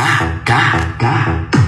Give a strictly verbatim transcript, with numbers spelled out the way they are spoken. God, God, God.